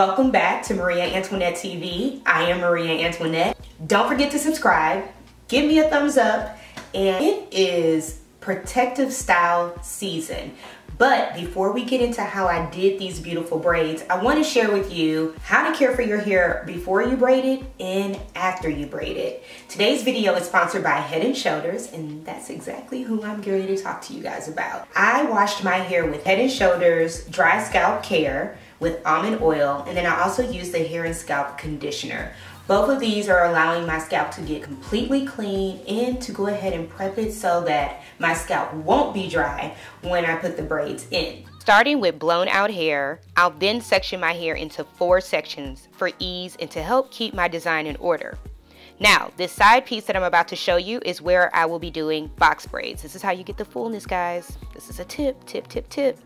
Welcome back to Maria Antoinette TV. I am Maria Antoinette. Don't forget to subscribe, give me a thumbs up, and it is protective style season. But before we get into how I did these beautiful braids, I want to share with you how to care for your hair before you braid it and after you braid it. Today's video is sponsored by Head & Shoulders, and that's exactly who I'm going to talk to you guys about. I washed my hair with Head & Shoulders Dry Scalp Care with almond oil, and then I also used the hair and scalp conditioner. Both of these are allowing my scalp to get completely clean and to go ahead and prep it so that my scalp won't be dry when I put the braids in. Starting with blown out hair, I'll then section my hair into 4 sections for ease and to help keep my design in order. Now, this side piece that I'm about to show you is where I will be doing box braids. This is how you get the fullness, guys. This is a tip.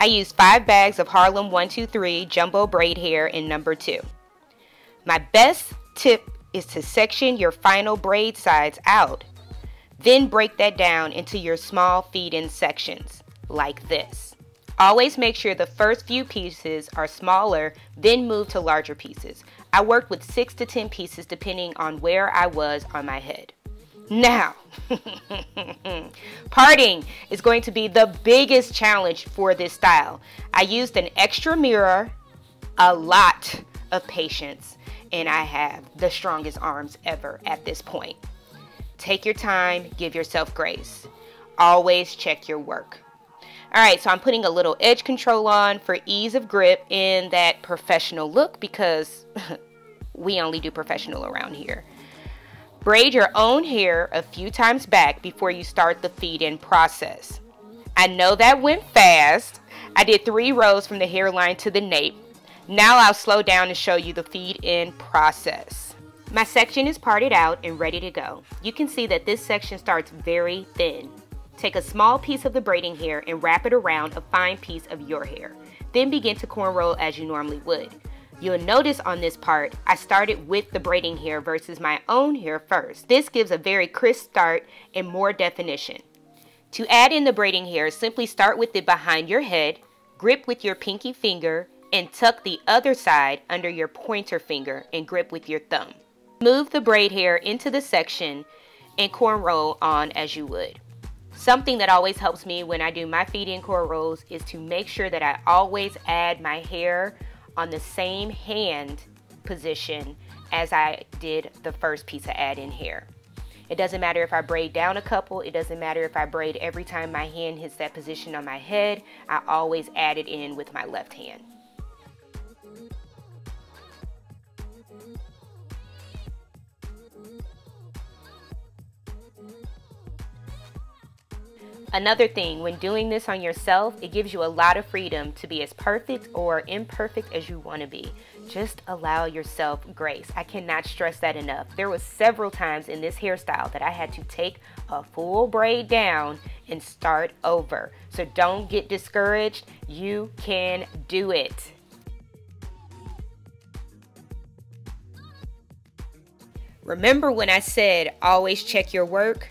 I used 5 bags of Harlem 123 Jumbo Braid Hair in number 2. My best tip is to section your final braid sides out, then break that down into your small feed-in sections, like this. Always make sure the first few pieces are smaller, then move to larger pieces. I worked with 6 to 10 pieces depending on where I was on my head. Now, parting is going to be the biggest challenge for this style. I used an extra mirror, a lot of patience, and I have the strongest arms ever at this point. Take your time, give yourself grace. Always check your work. All right, so I'm putting a little edge control on for ease of grip in that professional look because we only do professional around here. Braid your own hair a few times back before you start the feed-in process. I know that went fast. I did 3 rows from the hairline to the nape. Now I'll slow down and show you the feed-in process. My section is parted out and ready to go. You can see that this section starts very thin. Take a small piece of the braiding hair and wrap it around a fine piece of your hair. Then begin to cornrow as you normally would. You'll notice on this part, I started with the braiding hair versus my own hair first. This gives a very crisp start and more definition. To add in the braiding hair, simply start with it behind your head, grip with your pinky finger, and tuck the other side under your pointer finger and grip with your thumb. Move the braid hair into the section and cornrow on as you would. Something that always helps me when I do my feed-in cornrows is to make sure that I always add my hair on the same hand position as I did the first piece of add-in hair. It doesn't matter if I braid down a couple, it doesn't matter if I braid every time my hand hits that position on my head, I always add it in with my left hand. Another thing, when doing this on yourself, it gives you a lot of freedom to be as perfect or imperfect as you want to be. Just allow yourself grace. I cannot stress that enough. There was several times in this hairstyle that I had to take a full braid down and start over. So don't get discouraged. You can do it. Remember when I said always check your work?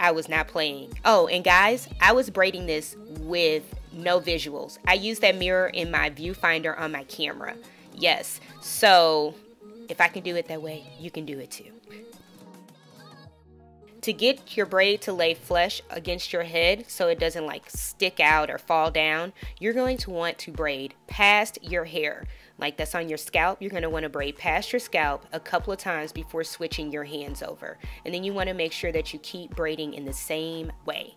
I was not playing. Oh, and guys, I was braiding this with no visuals. I used that mirror in my viewfinder on my camera. Yes, so if I can do it that way, you can do it too. To get your braid to lay flush against your head so it doesn't like stick out or fall down, you're going to want to braid past your hair. Like that's on your scalp, you're going to want to braid past your scalp a couple of times before switching your hands over. And then you want to make sure that you keep braiding in the same way.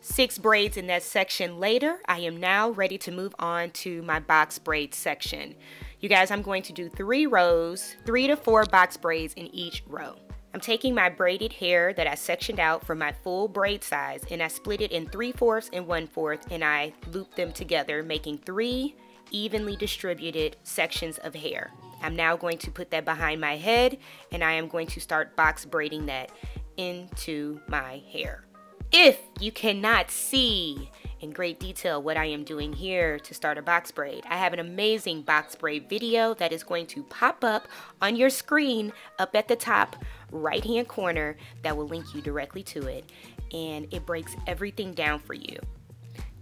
6 braids in that section later, I am now ready to move on to my box braid section. You guys, I'm going to do 3 rows, 3 to 4 box braids in each row. I'm taking my braided hair that I sectioned out from my full braid size and I split it in 3/4 and 1/4 and I loop them together, making 3 evenly distributed sections of hair. I'm now going to put that behind my head and I am going to start box braiding that into my hair. If you cannot see in great detail what I am doing here to start a box braid, I have an amazing box braid video that is going to pop up on your screen up at the top right hand corner that will link you directly to it, and it breaks everything down for you.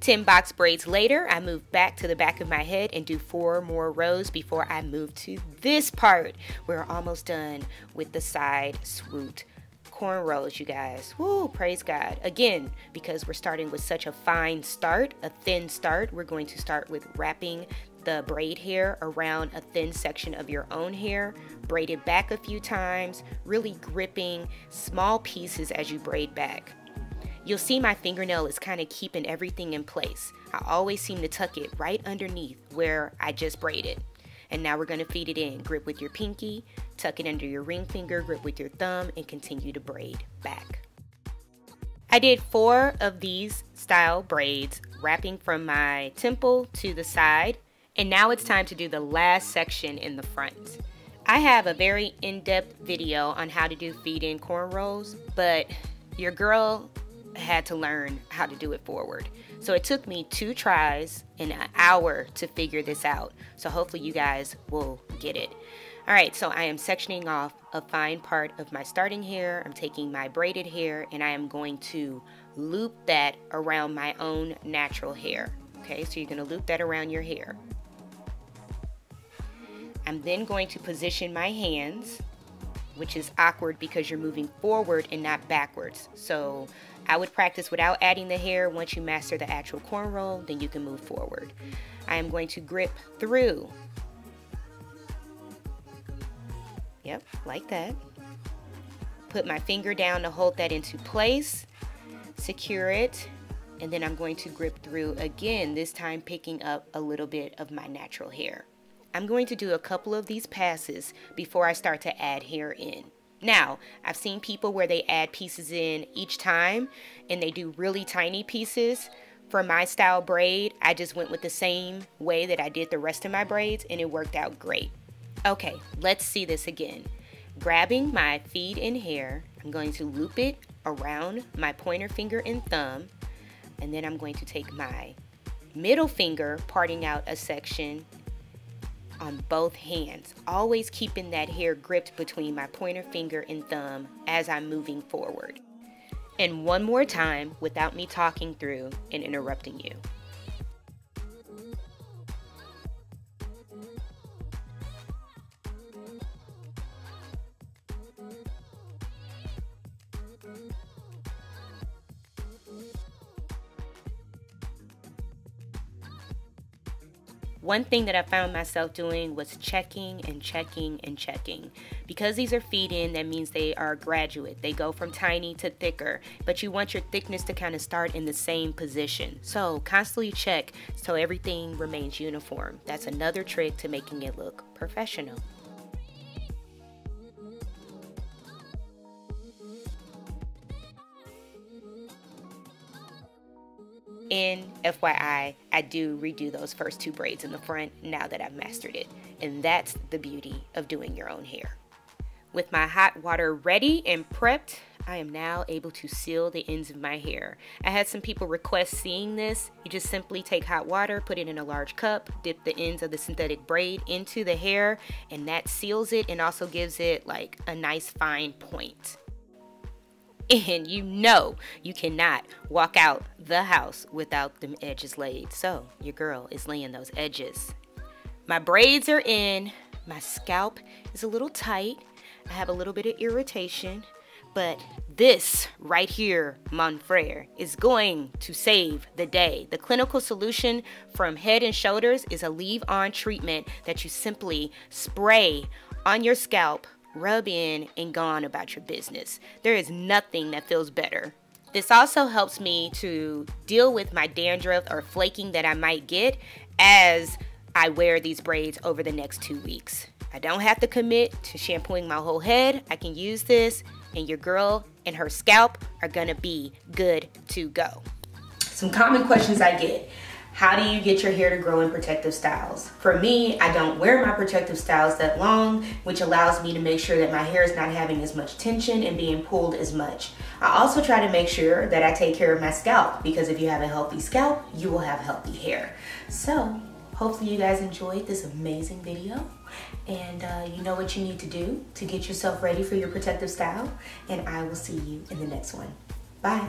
10 box braids later, I move back to the back of my head and do 4 more rows before I move to this part. We're almost done with the side swooped cornrows, you guys. Woo, praise God. Again, because we're starting with such a fine start, a thin start, we're going to start with wrapping the braid hair around a thin section of your own hair, braid it back a few times, really gripping small pieces as you braid back. You'll see my fingernail is kind of keeping everything in place. I always seem to tuck it right underneath where I just braided. And now we're going to feed it in. Grip with your pinky, tuck it under your ring finger, grip with your thumb, and continue to braid back. I did 4 of these style braids, wrapping from my temple to the side. And now it's time to do the last section in the front. I have a very in-depth video on how to do feed-in cornrows, but your girl had to learn how to do it forward. So it took me 2 tries and an hour to figure this out. So hopefully you guys will get it. All right, so I am sectioning off a fine part of my starting hair. I'm taking my braided hair and I am going to loop that around my own natural hair. Okay, so you're gonna loop that around your hair. I'm then going to position my hands, which is awkward because you're moving forward and not backwards. So I would practice without adding the hair. Once you master the actual cornrow, then you can move forward. I am going to grip through. Yep, like that. Put my finger down to hold that into place, secure it, and then I'm going to grip through again, this time picking up a little bit of my natural hair. I'm going to do a couple of these passes before I start to add hair in. Now, I've seen people where they add pieces in each time and they do really tiny pieces. For my style braid, I just went with the same way that I did the rest of my braids and it worked out great. Okay, let's see this again. Grabbing my feed in hair, I'm going to loop it around my pointer finger and thumb, and then I'm going to take my middle finger, parting out a section on both hands, always keeping that hair gripped between my pointer finger and thumb as I'm moving forward. And one more time without me talking through and interrupting you. One thing that I found myself doing was checking and checking and checking. Because these are feed-in, that means they are graduate. They go from tiny to thicker, but you want your thickness to kind of start in the same position. So constantly check so everything remains uniform. That's another trick to making it look professional. And FYI, I do redo those first 2 braids in the front now that I've mastered it. And that's the beauty of doing your own hair. With my hot water ready and prepped, I am now able to seal the ends of my hair. I had some people request seeing this. You just simply take hot water, put it in a large cup, dip the ends of the synthetic braid into the hair, and that seals it and also gives it like a nice fine point. And you know you cannot walk out the house without them edges laid. So your girl is laying those edges. My braids are in. My scalp is a little tight. I have a little bit of irritation. But this right here, mon frere, is going to save the day. The clinical solution from Head & Shoulders is a leave-on treatment that you simply spray on your scalp, rub in, and gone about your business. There is nothing that feels better. This also helps me to deal with my dandruff or flaking that I might get as I wear these braids over the next 2 weeks. I don't have to commit to shampooing my whole head. I can use this and your girl and her scalp are gonna be good to go. Some common questions I get. How do you get your hair to grow in protective styles? For me, I don't wear my protective styles that long, which allows me to make sure that my hair is not having as much tension and being pulled as much. I also try to make sure that I take care of my scalp, because if you have a healthy scalp, you will have healthy hair. So hopefully you guys enjoyed this amazing video, and you know what you need to do to get yourself ready for your protective style, and I will see you in the next one. Bye.